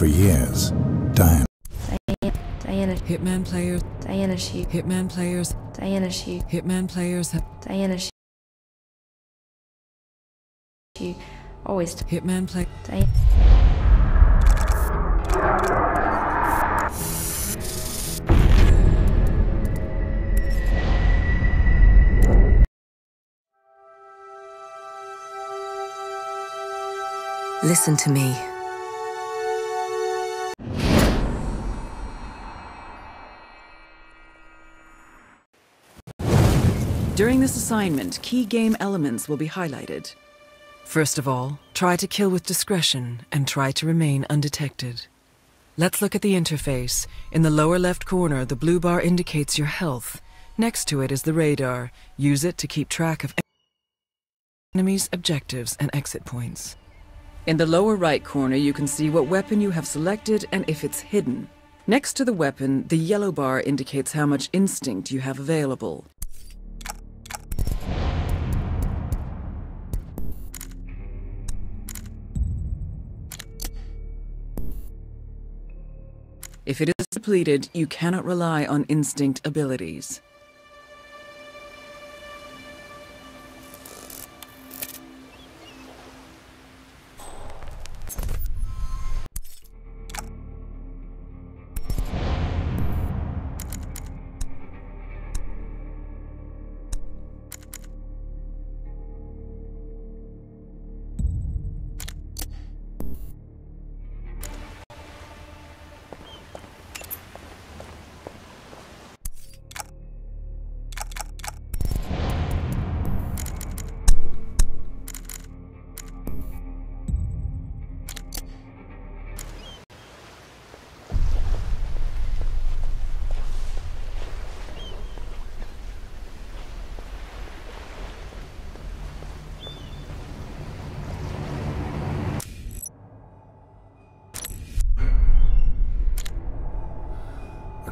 For years, Diana. Hitman players. Diana she. Hitman players. Diana she. Hitman players. Diana she. She always. Hitman play. Listen to me. During this assignment, key game elements will be highlighted. First of all, try to kill with discretion and try to remain undetected. Let's look at the interface. In the lower left corner, the blue bar indicates your health. Next to it is the radar. Use it to keep track of enemies, objectives, and exit points. In the lower right corner, you can see what weapon you have selected and if it's hidden. Next to the weapon, the yellow bar indicates how much instinct you have available. If it is depleted, you cannot rely on instinct abilities.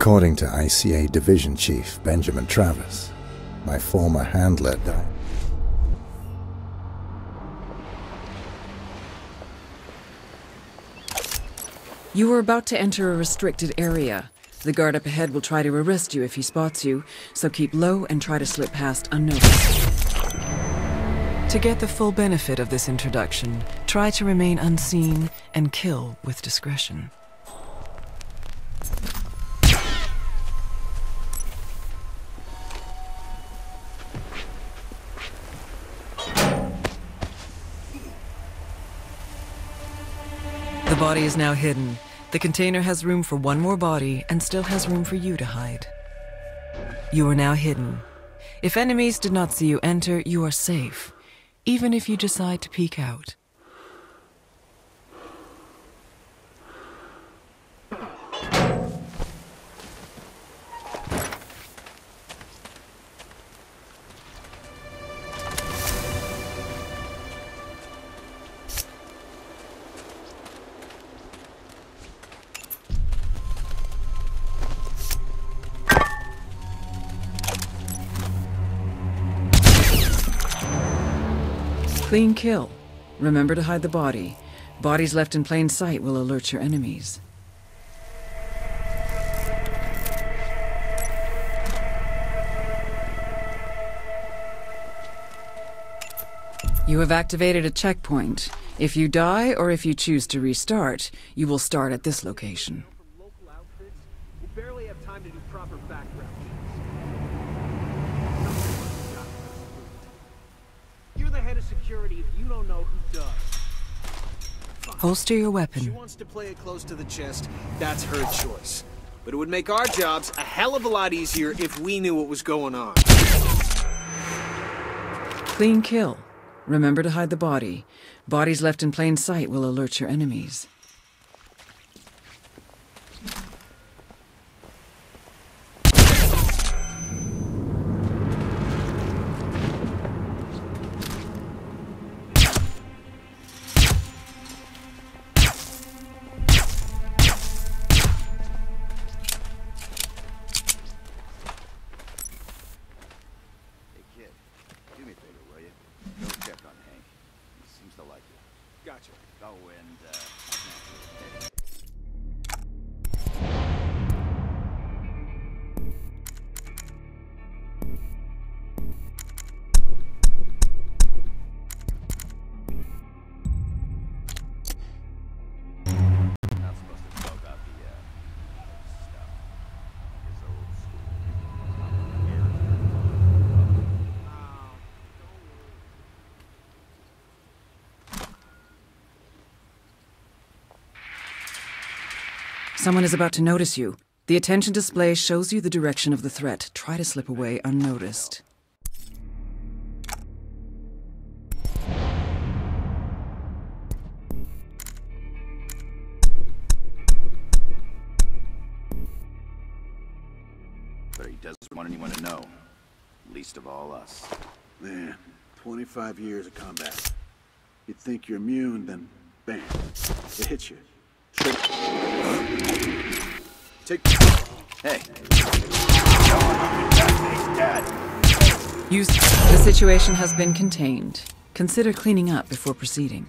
According to ICA Division Chief Benjamin Travis, my former handler died. You are about to enter a restricted area. The guard up ahead will try to arrest you if he spots you, so keep low and try to slip past unnoticed. To get the full benefit of this introduction, try to remain unseen and kill with discretion. The body is now hidden. The container has room for one more body and still has room for you to hide. You are now hidden. If enemies did not see you enter, you are safe, even if you decide to peek out. Clean kill. Remember to hide the body. Bodies left in plain sight will alert your enemies. You have activated a checkpoint. If you die or if you choose to restart, you will start at this location. Local outfits will barely have time to do proper background. The head of security, if you don't know who does. Holster your weapon. She wants to play it close to the chest, that's her choice. But it would make our jobs a hell of a lot easier if we knew what was going on. Clean kill. Remember to hide the body. Bodies left in plain sight will alert your enemies. Gotcha. Go and Someone is about to notice you. The attention display shows you the direction of the threat. Try to slip away unnoticed. But he doesn't want anyone to know. Least of all us. Man, 25 years of combat. You'd think you're immune, then bam, it hits you. Hey. The situation has been contained. Consider cleaning up before proceeding.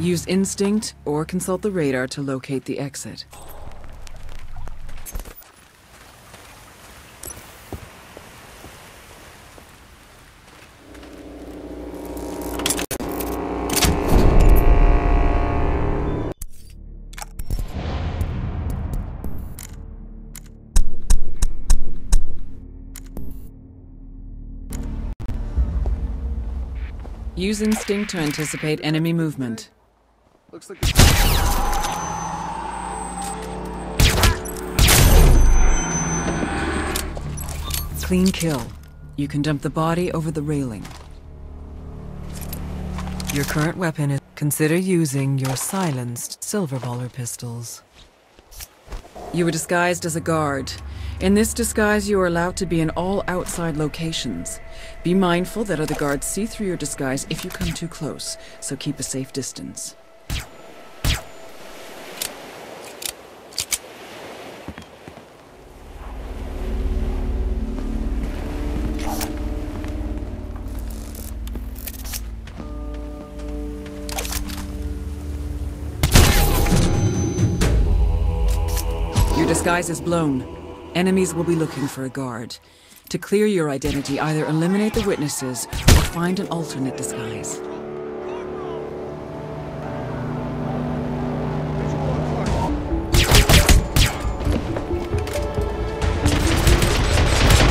Use instinct or consult the radar to locate the exit. Use instinct to anticipate enemy movement. Looks like it's... Clean kill. You can dump the body over the railing. Your current weapon is... Consider using your silenced Silverballer pistols. You were disguised as a guard. In this disguise, you are allowed to be in all outside locations. Be mindful that other guards see through your disguise if you come too close, so keep a safe distance. Disguise is blown. Enemies will be looking for a guard. To clear your identity, either eliminate the witnesses or find an alternate disguise.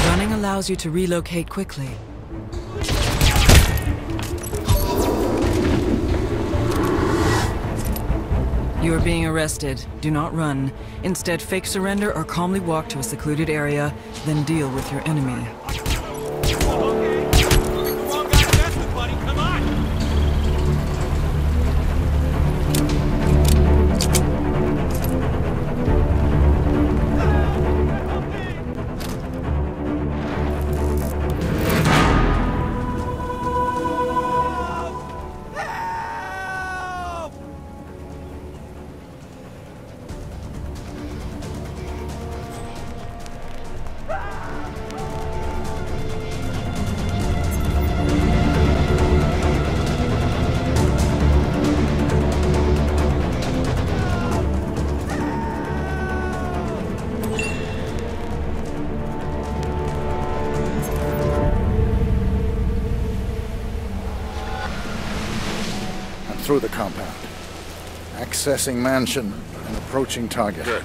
Running allows you to relocate quickly. You are being arrested. Do not run. Instead, fake surrender or calmly walk to a secluded area, then deal with your enemy. Through the compound, accessing mansion and approaching target. Good.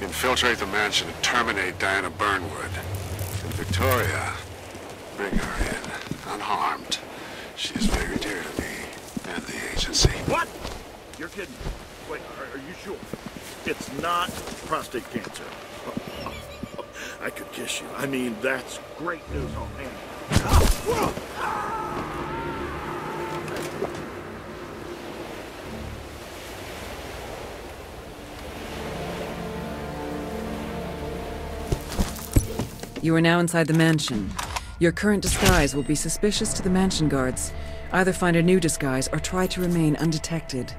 Infiltrate the mansion and terminate Diana Burnwood. And Victoria, bring her in unharmed. She is very dear to me and the agency. What? You're kidding. Wait, are you sure? It's not prostate cancer. I could kiss you. I mean, that's great news on hand. You are now inside the mansion. Your current disguise will be suspicious to the mansion guards. Either find a new disguise or try to remain undetected.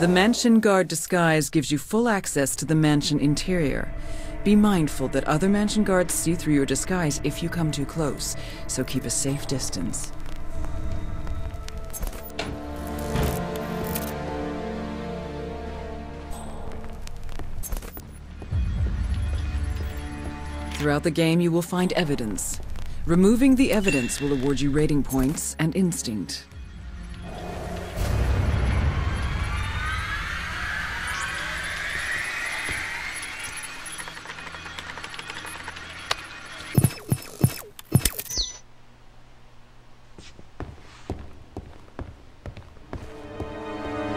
The mansion guard disguise gives you full access to the mansion interior. Be mindful that other mansion guards see through your disguise if you come too close, so keep a safe distance. Throughout the game, you will find evidence. Removing the evidence will award you rating points and instinct.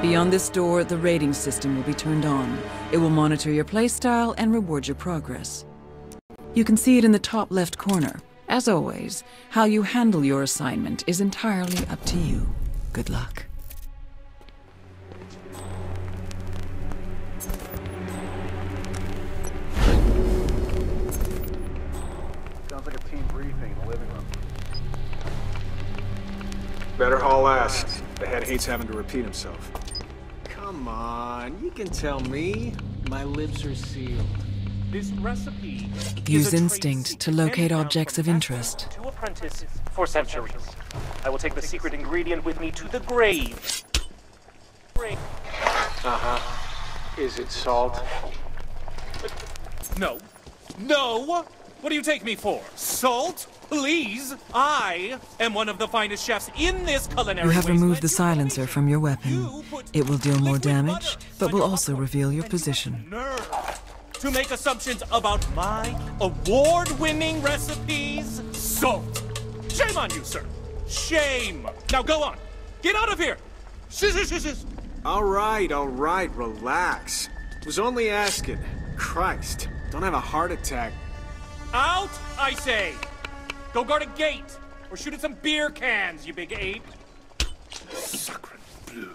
Beyond this door, the rating system will be turned on. It will monitor your playstyle and reward your progress. You can see it in the top left corner. As always, how you handle your assignment is entirely up to you. Good luck. Sounds like a team briefing in the living room. Better haul ass. The head hates having to repeat himself. Come on, you can tell me. My lips are sealed. This recipe use instinct to locate objects of interest. To apprentice for centuries. I will take the secret ingredient with me to the grave. Is it salt? No. No! What do you take me for? Salt? Please! I am one of the finest chefs in this culinary. You have removed the silencer from your weapon. It will deal more damage, but will also reveal your position. To make assumptions about my award-winning recipes, salt. Shame on you, sir. Shame. Now go on. Get out of here. All right, relax. Was only asking. Christ, don't have a heart attack. Out, I say. Go guard a gate, or shoot at some beer cans, you big ape. Sacred bleu.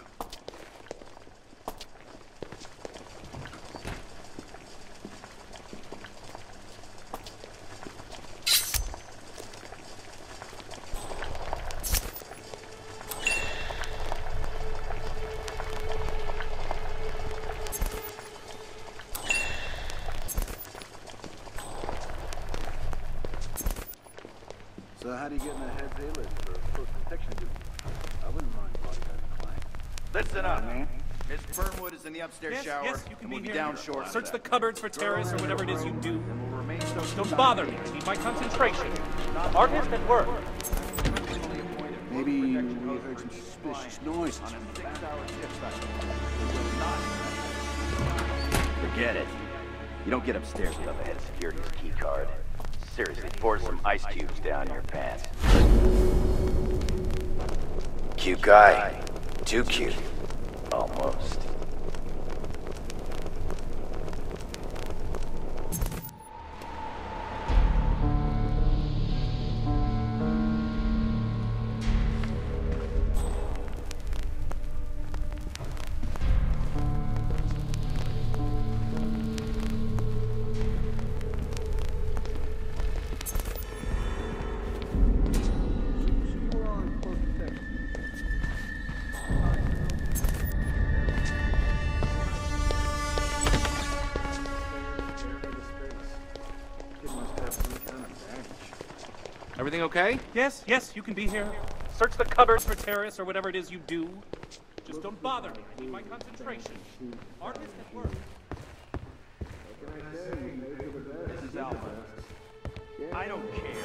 How do you get in the head pay list for close protection duty? I wouldn't mind bodyguarding a client. Listen up, man. Ms. Burnwood is in the upstairs shower. Yes, you can be here. Down short. Search the cupboards for terrorists or whatever it is you do. Don't bother me. I need my concentration. Artist at work. Maybe we heard some suspicious noises. Forget it. You don't get upstairs without a head of security's key card. Seriously, pour some ice cubes down your pants. Cute guy. Too cute. Almost. Everything okay? Yes, yes, you can be here. Search the cupboards for terrorists or whatever it is you do. Just don't bother me. I need my concentration. Artist at work. This is Alpha. I don't care.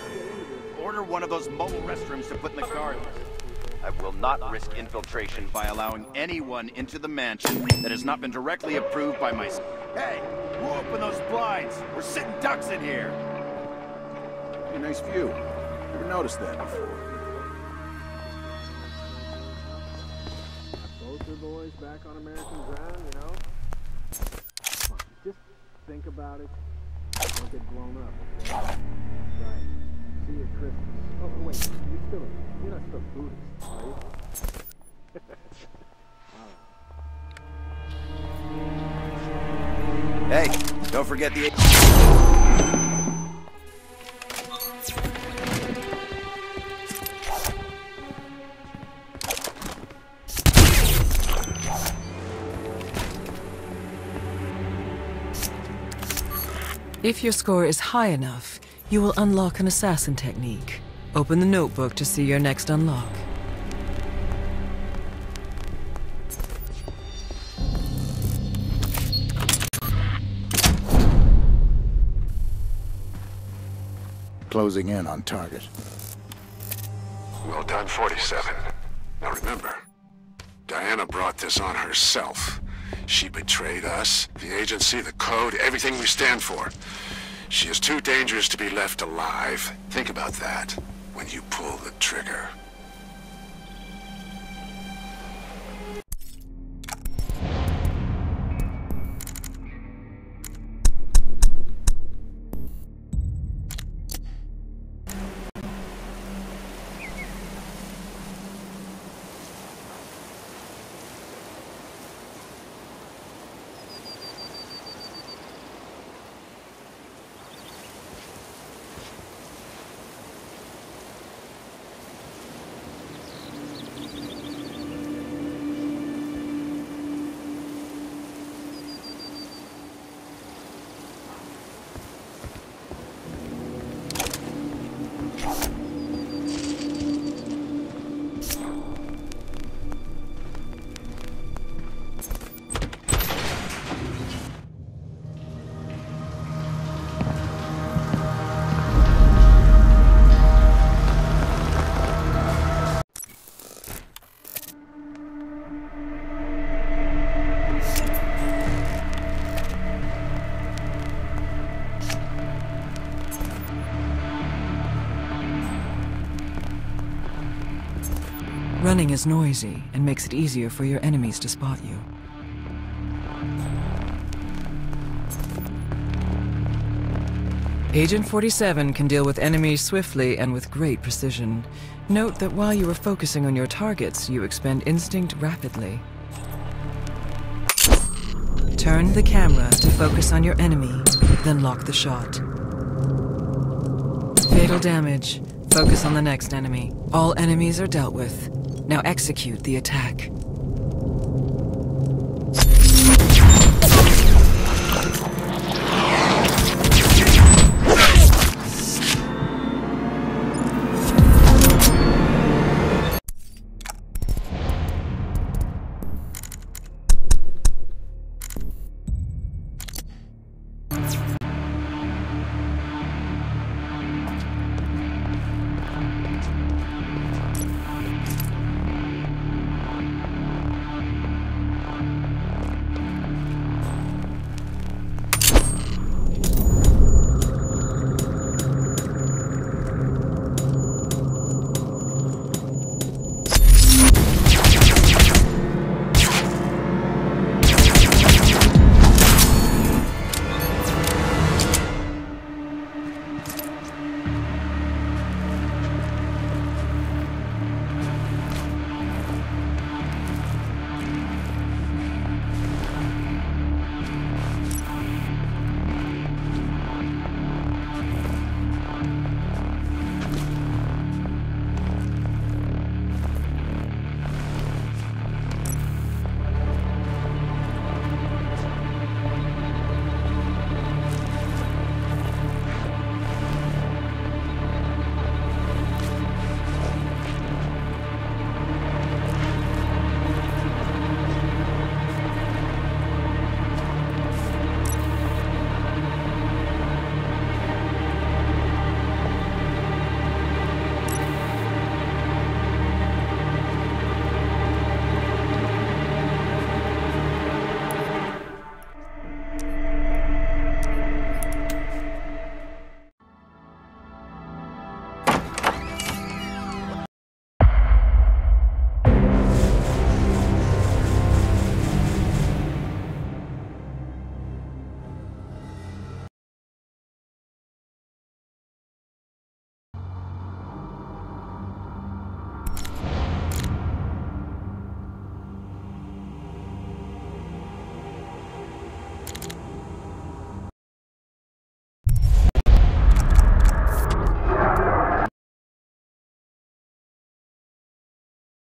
Order one of those mobile restrooms to put in the guard. I will not risk infiltration by allowing anyone into the mansion that has not been directly approved by my... Hey! Who opened those blinds? We're sitting ducks in here! Hey, nice view. Never noticed that before. Both your boys back on American ground, you know? Come on, just think about it. Don't get blown up. Right. See you at Christmas. Oh, wait, you're not still Buddhist, are you? Wow. Hey, don't forget the... If your score is high enough, you will unlock an assassin technique. Open the notebook to see your next unlock. Closing in on target. Well done, 47. Now remember, Diana brought this on herself. She betrayed us, the agency, the code, everything we stand for. She is too dangerous to be left alive. Think about that when you pull the trigger. Running is noisy and makes it easier for your enemies to spot you. Agent 47 can deal with enemies swiftly and with great precision. Note that while you are focusing on your targets, you expend instinct rapidly. Turn the camera to focus on your enemy, then lock the shot. Fatal damage. Focus on the next enemy. All enemies are dealt with. Now execute the attack.